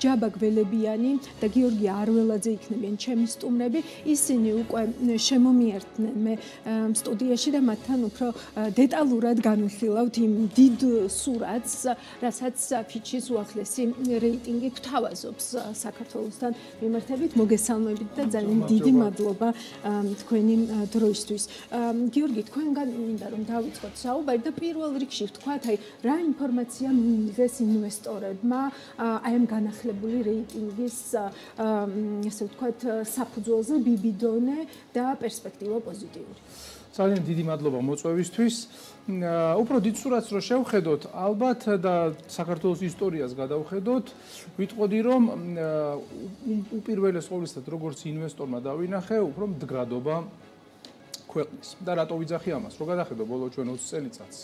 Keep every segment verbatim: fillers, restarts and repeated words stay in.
Jaba Gvelebiani და Giorgi Arveladze იქნებიან ჩემი სტუმრები. Ისინი უკვე შემომიერთნენ სტუდიაში და მათთან უფრო დეტალურად განვიხილავთ იმ დიდ სურათს, რასაც ფიჩის უახლესი რეიტინგი გვთავაზობს საქართველოსთან მიმართებით. Მოგესალმებით და ძალიან დიდი მადლობა თქვენი დროისთვის. Გიორგი, თქვენგან მინდა რომ დავიწყოთ საუბარი და პირველ რიგში ვთქვათ, აი, რა ინფორმაცია მიიღეს ინვესტორებმა აი ამ განახლებული რეიტინგის ასე ვთქვათ საფუძველზე ბიბიდონე და პერსპექტივა პოზიტიური. Ძალიან დიდი მადლობა მოწვევისთვის. Უფრო დიდ სურათს რო შევხედოთ, ალბათ და საქართველოს ისტორიას გადავხედოთ, ვიტყოდი რომ უპირველეს ყოვლისა როგორც ინვესტორმა დავინახე, უფრო მდგრადობა ქვეყნის. და რატო ვიძახი ამას? რო გადახედო ბოლო ჩვენ ოცი წელიწადს.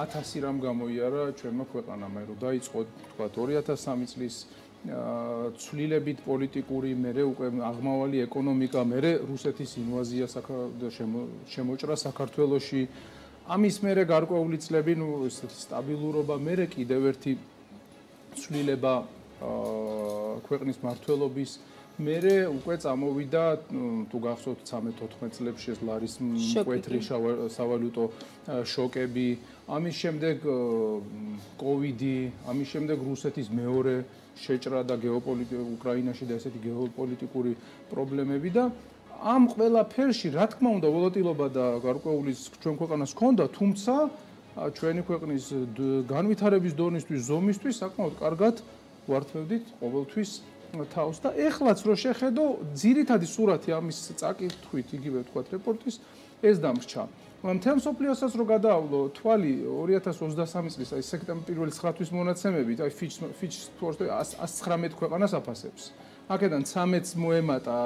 ათასი რამ გამოიარა ჩვენმა ქვეყანამ, რო დაიწყო თქვა ორი ათას სამი წლის ცვლილებით პოლიტიკური, მერე უკვე აღმავალი ეკონომიკა, მერე რუსეთის ინვაზია შემოჭრა საქართველოში, ამის მერე გარკვეული წლები, ნუ ესეთი სტაბილურობა, მერე კიდევ ერთი ცვლილება ქვეყნის მმართველობის, მერე უკვე წამოვიდა, თუ გახსოვთ ცამეტ ოთხმეტ წლებში ეს ლარის მკვეთრი სავალუტო შოკები, ამის შემდეგ კოვიდი, ამის შემდეგ რუსეთის მეორე შეჭრა და გეოპოლიტიკური უკრაინაში და ესეთი გეოპოლიტიკური პრობლემები და ამ ყველაფერში რა თქმა უნდა ვოლატილობა და გარკვეული ჩვენ ქვეყანას ჰქონდა, თუმცა ჩვენი ქვეყნის განვითარების დონისთვის, ზომისთვის საკმაოდ კარგად ვარწმევდით ყოველთვის თავს და ეხლაც რო შეხედო ძირითადი სურათი ამის წაკითხვით იგივე ვთქვათ რეპორტის ეს დამრჩა. Მთელ მსოფლიოსაც რო გადაავლო თვალი ორი ათას ოცდასამი წლის აი სექტემბრის ცხრა თვის მონაცემებით, აი ფიჩს ათს ცხრამეტ ქვეყანას აფასებს. აქედან ცამეტს მოემატა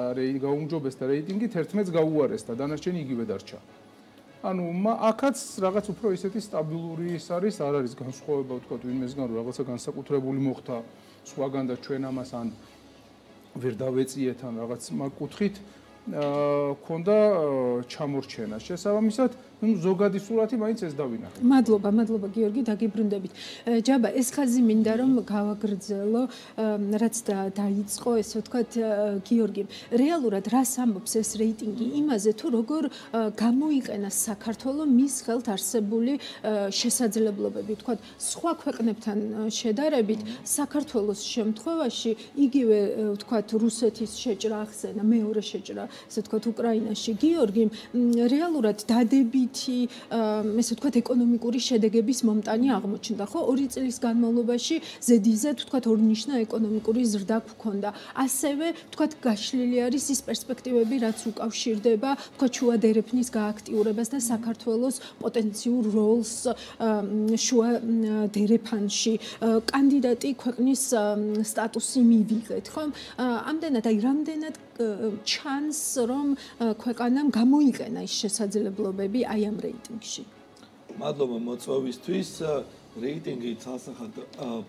გაუმჯობეს და რეიტინგი, თერთმეტს გაუარეს და დანარჩენი იგივე დარჩა. Anu, აქაც რაღაც უფრო ისეთი სტაბილური ის არის, არ არის განსხვავება ვთქვათ ვინმესგან რომ რაღაცა განსაკუთრებული მოხდა, სხვაგან და ჩვენ ამას ან ვერ დავეწიეთ ან რაღაც მაგ კუთხით ქონდა ჩამორჩენა. Შესაბამისად, ზოგადი სურათი მაინც ეს დავინახე. მადლობა, მადლობა გიორგი, დაგიბრუნდებით. ჯაბა, ეს ხაზი მინდა რომ გავაგრძელო, რაც დაიწყო, ესე ვთქვათ, გიორგიმ. რეალურად რას ამბობს ეს რეიტინგი იმაზე, თუ როგორ გამოიყენა საქართველო მის ხელთ არსებული შესაძლებლობები, ვთქვათ, სხვა ქვეყნებთან შედარებით, საქართველოს შემთხვევაში იგივე, ვთქვათ, რუსეთის შეჭრა ახსენა, მეორე შეჭრა ესე ვთქვათ უკრაინაში გიორგიმ რეალურად დადებითი ესე ვთქვათ ეკონომიკური შედეგების მომტანი აღმოჩნდა ხო ორი წლის განმავლობაში ზედიზედ ვთქვათ ორნიშნა ეკონომიკური ზრდა გქონდა ასევე ვთქვათ გაშლილი არის ის პერსპექტივები რაც უკავშირდება ვთქვათ შუა დერეფნის გააქტიურებას და საქართველოს პოტენციურ როლს შუა დერეფანში კანდიდატი ქვეყნის სტატუსი მივიღეთ ხო ამდენად აი რამდენად ჩანს რომ ქვეყანამ გამოიყენა ის შესაძლებლობები აი ამ რეიტინგში. Მადლობა მოწვევისთვის. Რეიტინგი ცალსახად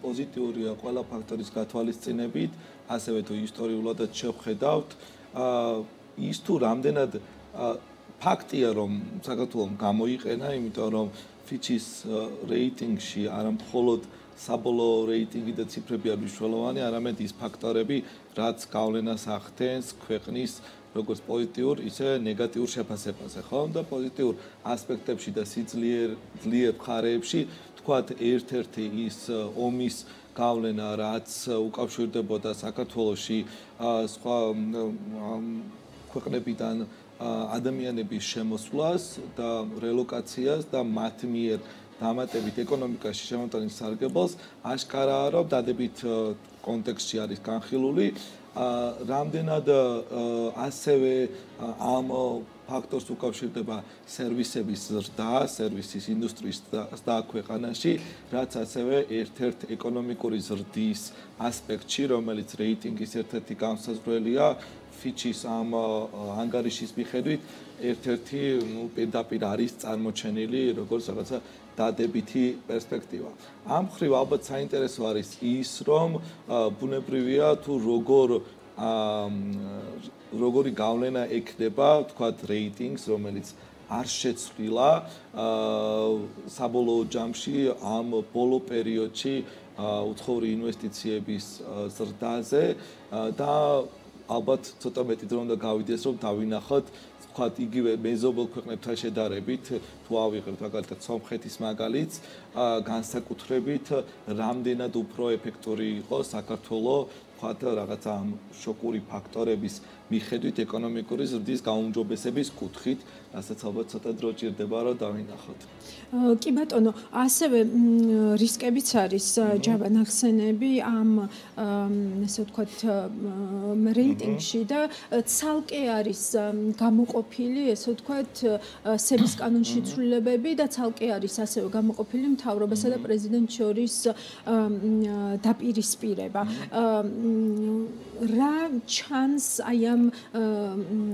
პოზიტიურია ყველა ფაქტორის გათვალისწინებით, ასევე თუ ისტორიულადაც შევხედავთ, ის თუ რამდენად ფაქტია რომ საქართველოს გამოიყენა, იმიტომ რომ ფიჩის რეიტინგში არა მხოლოდ საბოლოო რეიტინგი და ციფრები არ მნიშვნელოვანი, არამედ ის ფაქტორები, რაც გავლენას ახდენს ქვეყნის როგორც პოზიტიურ, ისე ნეგატიურ შეფასებაზე, ხო? და პოზიტიურ ასპექტებში და სიძლიერ ძლიერ მხარეებში, თქვათ, ერთ-ერთი ის ომის გავლენა, რაც უკავშირდებოდა საქართველოში სხვა ქვეყნებიდან ადამიანების შემოსვლას და რელოკაციას და მათ მიერ დამატებით ეკონომიკაში შემოტანილ სარგებელს აშკარაა რომ დადებით კონტექსტში არის განხილული რამდენად ასევე ამ ფაქტორს უკავშირდება სერვისების ზრდა, სერვისის ინდუსტრიის ზრდა ქვეყანაში, რაც ასევე ერთ-ერთ ეკონომიკური ზრდის ასპექტში, რომელიც რეიტინგის ერთ-ერთი განსაზღვრელია, ფიჩის ამ ანგარიშის მიხედვით, ერთ-ერთი პირდაპირ არის წარმოჩენილი, როგორც რაღაცა დადებითი პერსპექტივა. Ამ მხრივ ალბათ საინტერესო არის ის, რომ ბუნებრივია თუ როგორ როგორი გავლენა ექნება, თქვათ, რეიტინგს, რომელიც არ შეცვლილა საბოლოო ჯამში ამ ბოლო პერიოდში ușori investițiile sertăze, da, abat tot ametit rândul găudiescom, da, vinăxat, cât înghive mezobil cu neptășe darebit, tu avi că dacă te țam xetis magaliț, gânsa cu trebit, ramdina dupro efectorii, o să cartolo, cât răgătam șocuri pactorebis, mișcăduit economicuri zurdis ca un job esebis cu trit, asta abat tot adrogir de bară, da, vinăxat. Kibaton, asebe riskebiți aris, jaba naxenebi am, să zicem, rating și da, salke aris, gamukopili, să zicem, sebis canun și tullebebi, da salke aris, asebe gamukopili, mtaurobese da prezidenți aris, tap irispireba. Ra chance aiam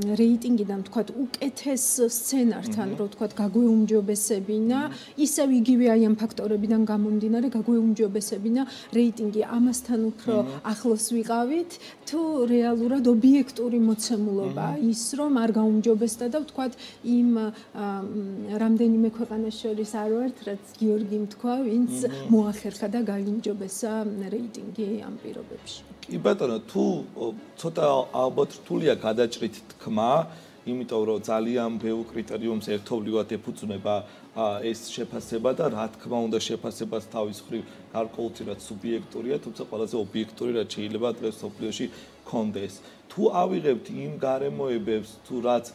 ratingi dam, să zicem, uketes scenartan, să zicem, gaguyum jobesebina. Isă vigivia impact orăbidan gamum dinare ca goi umjobesebina ratingi amastan upro akhlos vigavit tu realurad obiektori motsemuloba is rom ar gaumjobesta da vtkvat im ramdenime kveqanash oris ar vart rats Giorgi mtkva vins moakherkha da gaimjobesa ratingi am pirobebshi ki batano tu tsota albat rtulia gadachrit tkma იმიტომ რომ ძალიან ბევრ კრიტერიუმს ერთობლივად ეფუძნება ეს შეფასება და რა თქმა უნდა შეფასებას თავის ხრივ გარკვეულწილად სუბიექტურია, თუმცა ყველაზე ობიექტური რაც შეიძლება დღეს სოფლიოში კონდეს. Თუ ავიღებთ იმ გარემოებებს, თუ რაც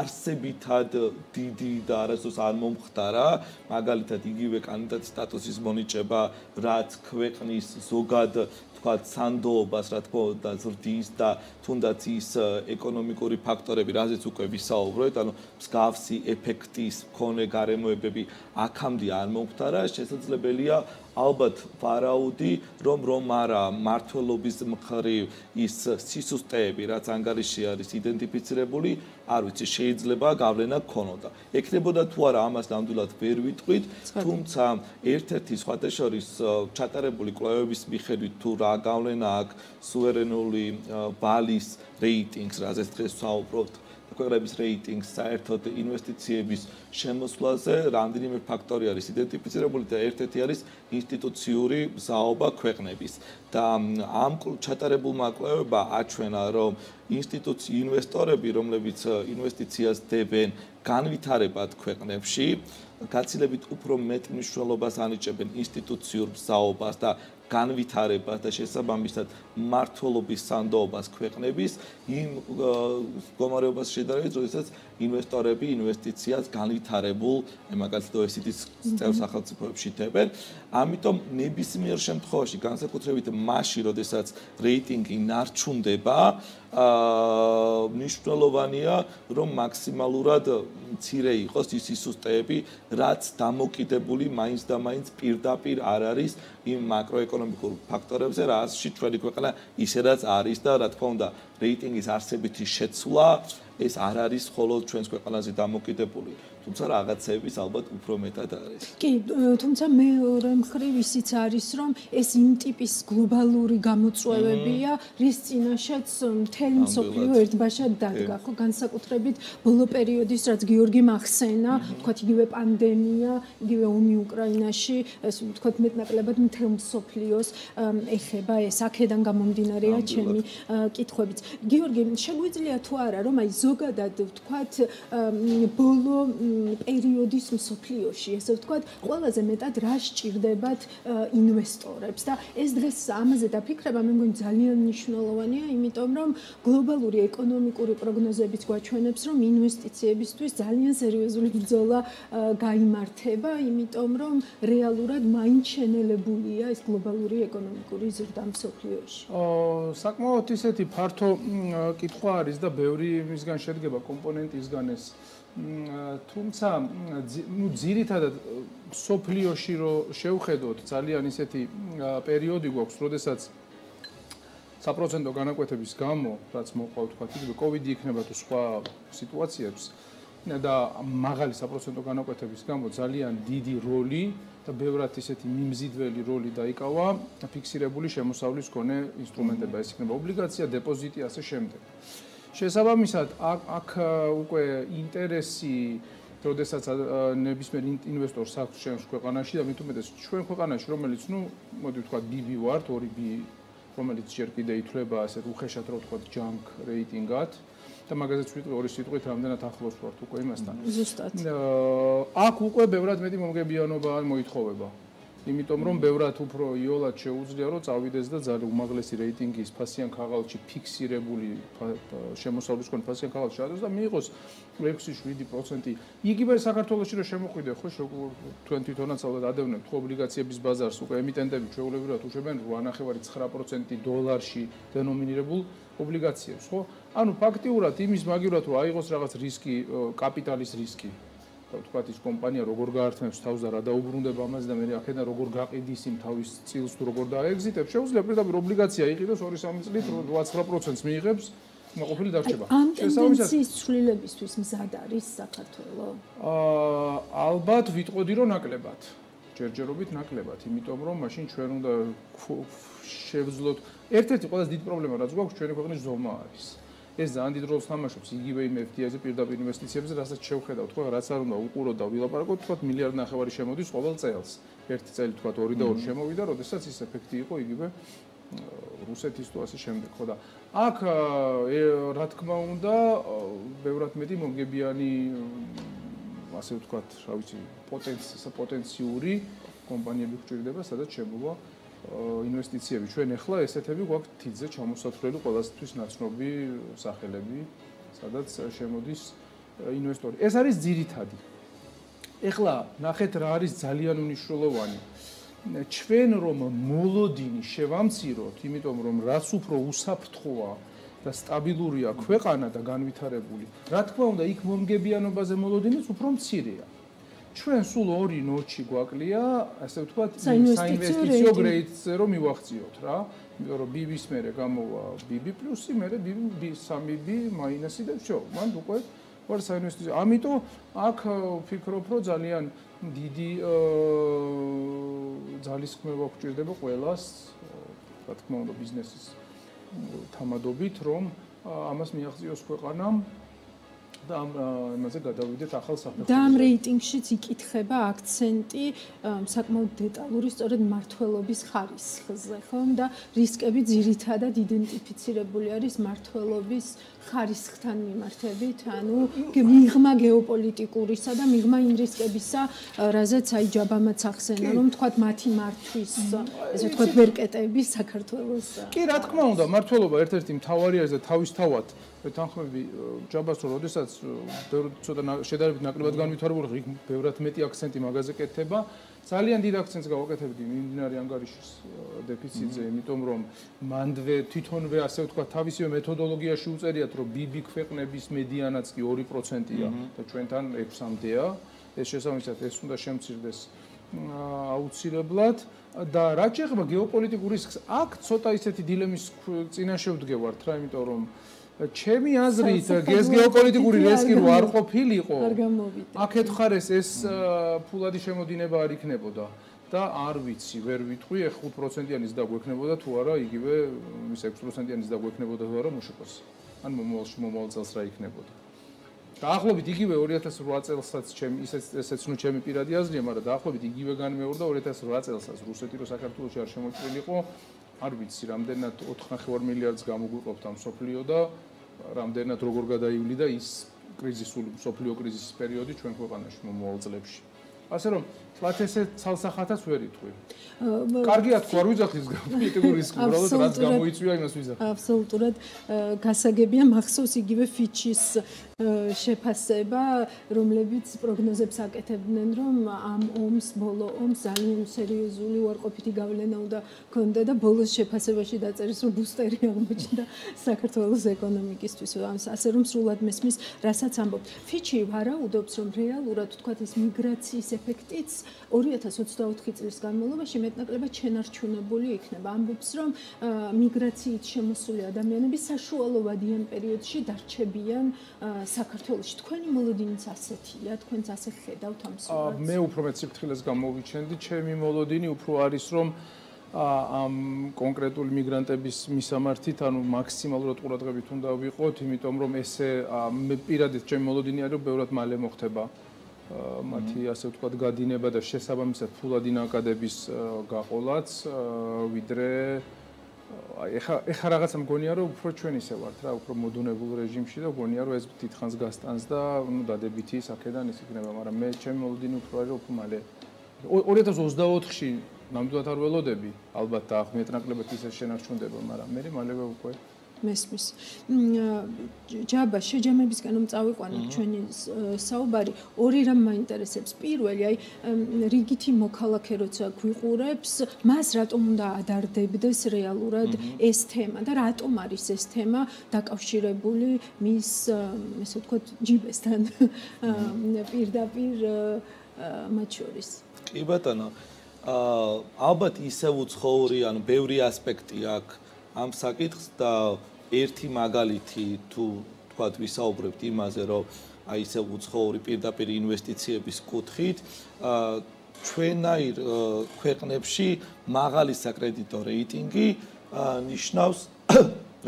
არსებითად დიდი და არასდროს არ მომხდარა, მაგალითად იგივე კანდიდატის სტატუსის მონიჭება, რაც ქვეყნის ზოგად თქვა სანდოობას, რა თქმა უნდა, ზრდის და თუნდაც ის ეკონომიკური ფაქტორები, რაზეც უკვე ვისაუბრეთ, ანუ მსგავსი ეფექტის მქონე გარემოებები აქამდე არ მომხდარა, შესაძლებელია ალბათ ვარაუდი, რომ რომ არა მართლობის მხრივ ის სისუსტეები, რაც ანგარიში არის იდენტიფიცირებული, არ ვიცი, შეიძლება გავლენა ქონოდა. Ექნებოდა თუ არა, ამას ნამდვილად ვერ ვიტყვით, თუმცა ერთ-ერთი სხვადასხვის ჩატარებული კვლევების მიხედვით თუ რა găulena ac suverenului balis ratings, răzes trebuie să au prot. Dacă avem ratings, certot investiții bis, șemosulaze, randinime factori aris, identificirabilite, erteti aris, instituțiuri zauba quernebis. Da, am cul chatarabil macleba achvena rom instituții investorebi romlevic investițias deben განვითარებად ქვეყნებში გაცილებით უფრო მეტ მნიშვნელობას ანიჭებენ ინსტიტუციურ ბზაობას და განვითარებას და შესაბამისად მართლობის სანდოობას ქვეყნების იმ მდგომარეობას შედარებით, როდესაც ინვესტორები ინვესტიციას განვითარებულ მაგალითად ო ე სი დი-ის წევრ სახელმწიფოებში დებენ. Ამიტომ ნებისმიერ შემთხვევაში განსაკუთრებით მასში, როდესაც რეიტინგი ნარჩუნდება, მნიშვნელოვანია, რომ მაქსიმალურად მცირე იყოს ის სისუსტეები, რაც დამოკიდებული მაინც და მაინც პირდაპირ არ არის იმ მაკროეკონომიკურ ფაქტორებზე, რასაც ჩვენი ქვეყანა ისედაც არის და რა თქმა უნდა, რეიტინგის არსებითი შეცვლა ეს არ არის მხოლოდ ჩვენს ქვეყანაზე დამოკიდებული, თუმცა რაღაცეების ალბათ უფრო მეტად არის. კი, თუმცა მეორე მხრივ ისიც არის, რომ ეს იმ ტიპის გლობალური გამოწვევებია, რის წინაშეც მთელი მსოფლიო ერთბაშად დადგა, ხო, განსაკუთრებით ბოლო პერიოდის, რაც გიორგიმ ახსენა, თქვათ იგივე პანდემია, იგივე ომი უკრაინაში, ეს თქვათ მეტნაკლებად მთელ მსოფლიოს ეხება ეს, აქედან გამომდინარეა ჩემი კითხვებიც. გიორგი, შეგვიძლია თუ არა, რომ აი ზოგადად ვთქვათ ბოლო პერიოდის მსოფლიოში, ესე ვთქვათ, ყველაზე მეტად რა სჭირდებათ ინვესტორებს და ეს დღეს ამაზე დაფიქრება, მე მგონი ძალიან მნიშვნელოვანია, იმიტომ რომ გლობალური ეკონომიკური პროგნოზებიც გვაჩვენებს, რომ ინვესტიციებისთვის ძალიან სერიოზული ბრძოლა გაიმართება, იმიტომ რომ რეალურად მაინც შენელებულია ეს გლობალური ეკონომიკური ზრდა მსოფლიოში. საკმაოდ ისეთი ფართო კითხვა არის და ბევრი ისგან შედგება კომპონენტისგან ეს. Თუმცა, ну, ძირითადად სოფლიოში რო შევხედოთ, ძალიან ისეთი პერიოდი გვაქვს, როდესაც საპროცენტო განაკვეთების გამო, რაც მოყვა თქვა, იგივე კოვიდი იქნება თუ სხვა სიტუაციებს და მაღალი საპროცენტო განაკვეთების გამო ძალიან დიდი როლი და ბევრად ისეთი მიმზიდველი როლი დაიკავა ფიქსირებული შემოსავლის მქონე ინსტრუმენტებმა, ეს იქნება ობლიგაცია, დეპოზიტი, ასე შემდეგ. Შესაბამისად, აქ უკვე ინტერესი Te odeșează ne bismerind investor să acționăm cu canaici, dar mi tu medești. Cine cu canaici? Romelici nu, mădui tu ca D B Ward, ori B Romelici cerci de aici trebuie să tu crești atrăut cu junk ratingat. Te magaze tu ori tu cu tramden a tăxlos port tu cu imestan. Justat. Acu cu beurat medim omge biano ba moit xove ba. Imitom rom beurat tu pro iola ce uzli arot avides da zare umaglesi ratingi spasian khagalchi fixirebuli shemosavlis kon pasian khagalchi ados da miiqos ექვსი შვიდი პროცენტი. Იგივე საქართველოში რო შემოყვიდე ხო ათი ტონაც ავდა ადევნებთ ხო ობლიგაციების ბაზარს უკვე ემიტენტები ჩვეულებრივად უშვებენ ორი целых пять десятых процента დოლარში დენომინირებულ ობლიგაციებს ხო? Ანუ ფაქტიურად იმის მაგივრად თუ აიღოს რაღაც რისკი, კაპიტალის რისკი. Თქვათ ის კომპანია როგორ გაართმევს თავს და რა დაუბრუნდება ამას და მე აქედან როგორ გაყიდის იმ თავის წილს თუ როგორ დაეგზიტებს. Შეუძლია პირდაპირ ობლიგაცია იყიდოს ორი სამი წლით ოცდაათს პროცენტს მიიღებს. Mă copil dar ceva. Am tendințe școlile bistuiți mizadaris să cătulă. Albat vitodiron naclebat. Cergerobit naclebat. Imitom rom mașini cuvântul da șevzlot. Erteti poate să dit problema. Războa cu cuvântul nici zomaris. Ez da andit rost am aștept. Igi bei meftiaze pirda bei investiții bize răsă ceu xeda. Tocmai răsă rom da ucuro da vila parcă tocmai miliard naxevari șemodis xoval cels. Erteti cel tocmai ori da ori șemovidar. Odesat este efectiv o igi bei. Rusetis tu așa și am de Ac ratcma unda beurat medim omgebiani aseutucat, șauiți potenți să potenți uri compania bicuceri de băsă de ce bova investiții bicuceri nexla este tebi cu actize ce am usat frelu colas tuis națnobi sahelebi să dat șemodis investori. Ez aris ziritadi. Exla naxet raris zalian unishulovani. Ჩვენ რომ მოლოდინი შევამციროთ, იმიტომ რომ რაც უფრო უსაფრთხოა და სტაბილურია ქვეყანა და განვითარებული, რა თქმა უნდა, იქ მომგებიანობაზე მოლოდინიც უფრო მცირეა. Ჩვენ სულ ორი ნოჩი გვაკლია, ასე ვთქვათ, საინვესტიციო გრეიდზე რომ მივახციოთ რა, იმიტომ რომ B B-ის მერე გამოვა B B პლუსი, მერე B B სამი B მაინუსი და всё, მან უკვე ვარ საინვესტიციო. ამიტომ აქ ვფიქრობ, რომ ძალიან დიდი ძალისხმევა გვჭირდება ყველას, რა თქმა უნდა, ბიზნესის თამადობით, რომ ამას მიაღწიოს ქვეყანამ და ამაზე გადავიდეთ ახალ საფეხურზე. და ამ რეიტინგშიც იკითხება აქცენტი საკმაოდ დეტალური, სწორედ მართლობის ხარისხზე, ხომ? და რისკები ძირითადად იდენტიფიცირებული არის მართლობის ხარისხთან მიმართებით, ანუ მიღმა გეოპოლიტიკურისა და მიღმა იმ რისკებისა, რაზეც აი ჯაბამაც ახსენა, რომ თქვა მათი მართვის, ესე თქვა ბერკეტები საქართველოს. კი, რა თქმა უნდა, მართლობა ერთ-ერთი მთავარი არის და თავისთავად თანხმები ჯაბას რო შესაძ ცოტა შედარებით ნაკლებად განვითარებული იქ ბევრად მეტი აქცენტი მაგაზე კეთდება. Ძალიან დიდ აქცენტს გავაკეთებდი მიმდინარე ანგარიშის დეფიციტზე, იმიტომ რომ მანდვე თვითონვე ასე ვთქვა თავისივე მეთოდოლოგიაში უწერიათ, რომ B B ქვეყნების მედიანაც კი ორი პროცენტია და ჩვენთან ექვსამდეა. ეს შესაბამისად ეს უნდა შემცირდეს აუცილებლად და რაც შეეხება გეოპოლიტიკურ რისკს, აქ ცოტა ისეთი დილემის წინაშე ვდგევართ რა, იმიტომ რომ ჩემი აზრით, ეს გეოპოლიტიკური რისკი რო არ ყოფილიყო, აქ ეთხარეს ეს ფულადი შემოდინება არ იქნებოდა და არ ვიცი, ვერ ვიტყვი, ხუთი პროცენტიანიც დაგვექნებოდა თუ არა, იგივე მის ექვსი პროცენტიანიც დაგვექნებოდა თუ არა მუშაკოს. ან მომავალში მომავალ წელს რა იქნებოდა. დაახლოებით იგივე ორი ათას რვა წელსაც ჩემი ისეც ესეც ნუ ჩემი პირადი აზრია, მაგრამ დაახლოებით იგივე განმეორდა ორი ათას რვა წელსაც რუსეთი რო საქართველოში არ შემოჭრილიყო, არ ვიცი, რამდენად ოთხ целых пять десятых მილიარდს გამოგვიყოფთ ამ სოფლიო და რამდენად როგორ გადაივლიდა ის კრიზისული სოფლიო კრიზისის პერიოდი ჩვენ ქვეყანაში მომავალ წლებში. Așa rom, toate aceste salsăxate sunt veritui. Cargiat cu aruzăxis, categoric, bravo, dar asta nu uiți, eu am suizat. Absolut, urât. Ca să găbim, maxos, igive fichis, șepaseba, romlebiți prognozeb să câtevnen rom, am oms, bolo oms, alin seriozul, orc opiti gavlen au da condeda, bolo șepaseba și dat serios robusta realmăcinda, să cartolos economic istuisu. Am să rom sulat mesmis, rasat sambob. Fichi, vara, udobsom real, urât tot cât este migrații, efectiți, ორი ათას ოცდაოთხი წლის განმავლობაში მეტნაკლებად შენარჩუნებული იქნება. Ამბობს, რომ მიგრაციით შემოსული ადამიანები საშუალოვანი ამ პერიოდში დარჩებიან საქართველოში. Თქვენი მოლოდინიც ასეთია, თქვენც ასე ხედავთ ამ სურათს? მე უფრო მეტ სიფრთხილეს გამოვიჩენდი. ჩემი მოლოდინი უფრო არის, რომ ამ კონკრეტული მიგრანტების მისამართით, ანუ მაქსიმალურად ყურადღებით უნდა ვიყოთ, იმიტომ რომ ესე მე პირადად ჩემი მოლოდინი არის, რომ ბევრად მალე მოხდება. Mati a se ucăt gădine, băda șase bămi se pula din academic găolați, vidre. E xaraga sam goniaru prochveni se vartra, upromodunebul regim shida goniaru ez titxans gastanzda, nu da debiti sakedan isigneba, mara me chemi olodini uprari opumale. ორ ათას ოცდაოთხში ნამდვილად არ ველოდები, ალბათ ახმეთ ნაკლებად ისე შენარჩუნდება, მაგრამ მე მალევე უკვე მესმის. ჯაბა, შეჯამებისკენ მომწავიყვანეთ ჩვენი საუბარი. ორი რამ მაინტერესებს. პირველი, აი რიგითი მოქალაქე როცა გვიყურებს, მას რატომ უნდა ადარდებდეს რეალურად ეს თემა და რატომ არის ეს თემა დაკავშირებული მის, ესე ვთქვათ, ჯიბესთან პირდაპირ მათ შორის. Კი ბატონო, ალბათ ისევ უცხოური, ანუ ბევრი ასპექტი აქვს ამ საკითხს და ერთი მაგალითი თუ თქვა ვისაუბრებთ იმაზე, რომ აი ისევ უცხოური პირდაპირ ინვესტიციების კუთხით, ჩვენაირ ქვეყნებში მაღალი საკრედიტო რეიტინგი ნიშნავს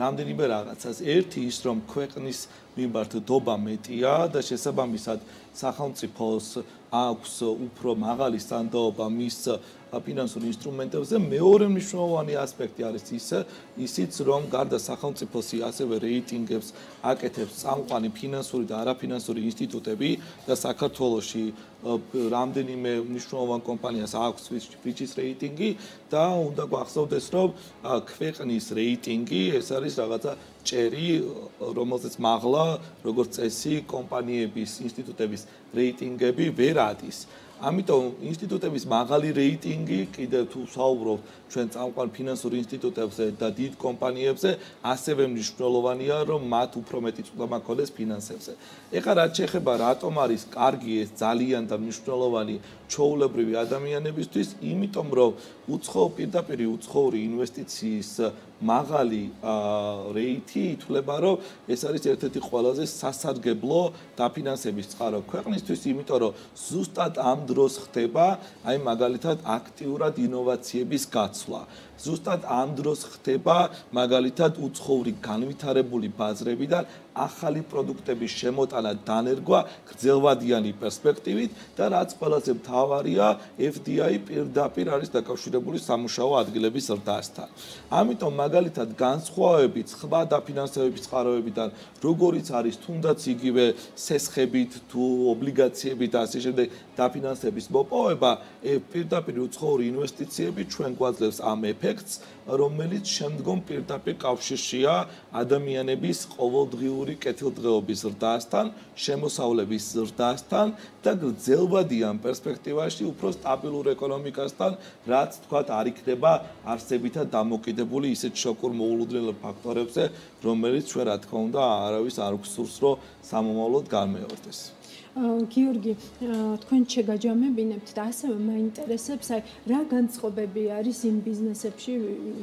რამდენიმე რაღაცას. ერთი ის, რომ ქვეყნის მიმართ დობა მეტია და შესაბამისად სახელმწიფოს აქვს უფრო მაღალი სტანდარტობა მის ფინანსურ ინსტრუმენტებზე. მეორე მნიშვნელოვანი ასპექტი არის ის, ისიც რომ გარდა სახელმწიფოსი ასევე რეიტინგებს აკეთებს წამყვანი ფინანსური და არაფინანსური ინსტიტუტები და საქართველოში რამდენიმე მნიშვნელოვან კომპანიას აქვს ფიჩის რეიტინგი და უნდა გვახსოვდეს, რომ ქვეყნის რეიტინგი ეს არის რაღაცა ჭერი, რომელზეც მაღლა, როგორც წესი, კომპანიების, ინსტიტუტების რეიტინგები ვერ არის. Ამიტომ ინსტიტუტების მაღალი რეიტინგი, კიდევ თუ საუბრობთ ჩვენ წამყვან ფინანსურ ინსტიტუტებზე და დიდ კომპანიებზე, ასევე მნიშვნელოვანია, რომ მათ უფრო მეტი წვლილი მოახდინეს ფინანსებზე. ეხლა რაც შეეხება რატომ არის კარგი ეს ძალიან და მნიშვნელოვანი ჩვეულებრივი ადამიანებისთვის, იმიტომ რომ უცხო პირდაპირი უცხოური ინვესტიციის მაღალი რეიტი ითვლება, რომ ეს არის ერთ-ერთი ყველაზე სასარგებლო დაფინანსების წყარო ქვეყნისთვის, იმიტომ რომ ზუსტად ამ დროს ხდება აი მაგალითად აქტიურად ინოვაციების გაცვლა. Ზუსტად ამ დროს ხდება მაგალითად უცხოური განვითარებული ბაზრებიდან ახალი პროდუქტების შემოტანა დანერგვა გრძელვადიანი პერსპექტივით და რაც ყველაზე მთავარია, ეფ დი აი პირდაპირ არის დაკავშირებული სამუშაო ადგილების ზრდასთან. ამიტომ მაგალითად განსხვავებით სხვა დაფინანსების წყაროებიდან, როგორიც არის თუნდაც იგივე სესხებით თუ ობლიგაციებით და ასე შემდეგ დაფინანსების მოპოვება, პირდაპირ უცხოური ინვესტიციები ჩვენ გვაძლევს ამ ეფექტს, რომელიც შემდგომ პირდაპირ კავშირშია ადამიანების ყოველდღიური კეთილდღეობის ზრდასთან, შემოსავლების ზრდასთან და გრძელვადიან პერსპექტივაში უფრო სტაბილურ ეკონომიკასთან, რაც თქვა არ იქნება არსებითად დამოკიდებული ისეთ შოკურ მოულოდნელ ფაქტორებზე, რომელიც ჩვენ რა თქმა უნდა არავის არ გვსურს, რომ სამომავლოდ განმეორდეს. Giorgi, თქვენ შეგაჯამებინებთ და ასევე მაინტერესებს, აი რა განწყობები არის იმ ბიზნესებში,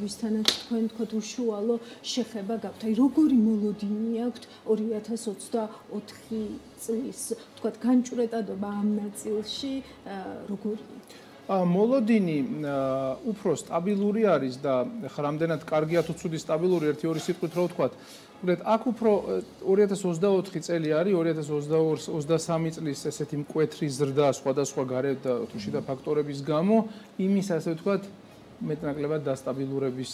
ვისთანაც თქვენ თქვათ უშუალო შეხება გაქვთ. აი როგორი მოლოდინი აქვთ ორი ათას ოცდაოთხი წლის, თქვათ განჭვრეტადობა ამ ნაწილში, როგორი? Molodini უფრო სტაბილური არის და რამდენად კარგია თუ ცუდი სტაბილური ერთი ორი სიტყვით რა ვთქვათ. აქ უფრო ორი ათას ოცდაოთხი წელი არის ორი ათას ოცდაორი ოცდასამი წლის ესეთი მკვეთრი ზრდა სხვადასხვა გარე და შიდა ფაქტორების გამო იმის ასე ვთქვათ მეტნაკლებად დასტაბილურების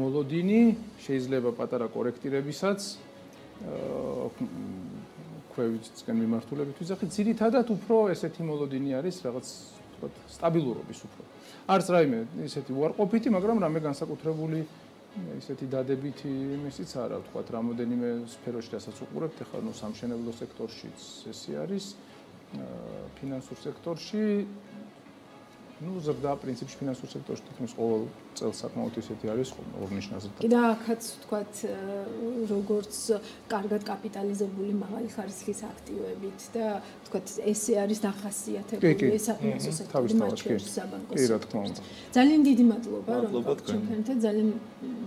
მოლოდინი, შეიძლება პატარა კორექტირებისაც ქვევითკენ მიმართულებით ვიზახით, ძირითადად უფრო ესეთი მოლოდინი არის რაღაც ვთქვათ სტაბილურობის უფრო. არც რაიმე ესეთი უარყოფითი, მაგრამ რამე განსაკუთრებული ისეთი დადებითი მისიც არა ვთქვათ, რამოდენიმე სფეროში რასაც უყურებთ, ახლა ნუ სამშენებლო სექტორშიც ესე არის, ფინანსურ სექტორში, ну ზრდა პრინციპში ფინანსურ სექტორში თითქმის ყოველ წელს საკმაოდ ისეთი არის, ორნიშნა ზრდა. კიდე აქაც ვთქვათ, როგორც კარგად კაპიტალიზებული მაღალი ხარისხის აქტივებით და ვთქვათ, ესე არის დახასიათებული საკმაოდ ისეთი საბანკო. ძალიან დიდი მადლობა, რომ თქვენთან ძალიან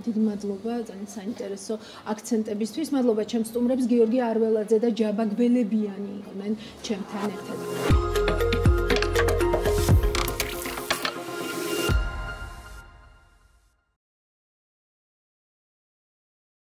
დიდი მადლობა ძალიან საინტერესო აქცენტებისთვის. მადლობა ჩემს სტუმრებს, გიორგი არველაძე და ჯაბა გველებიანი იყვნენ ჩემთან ერთად.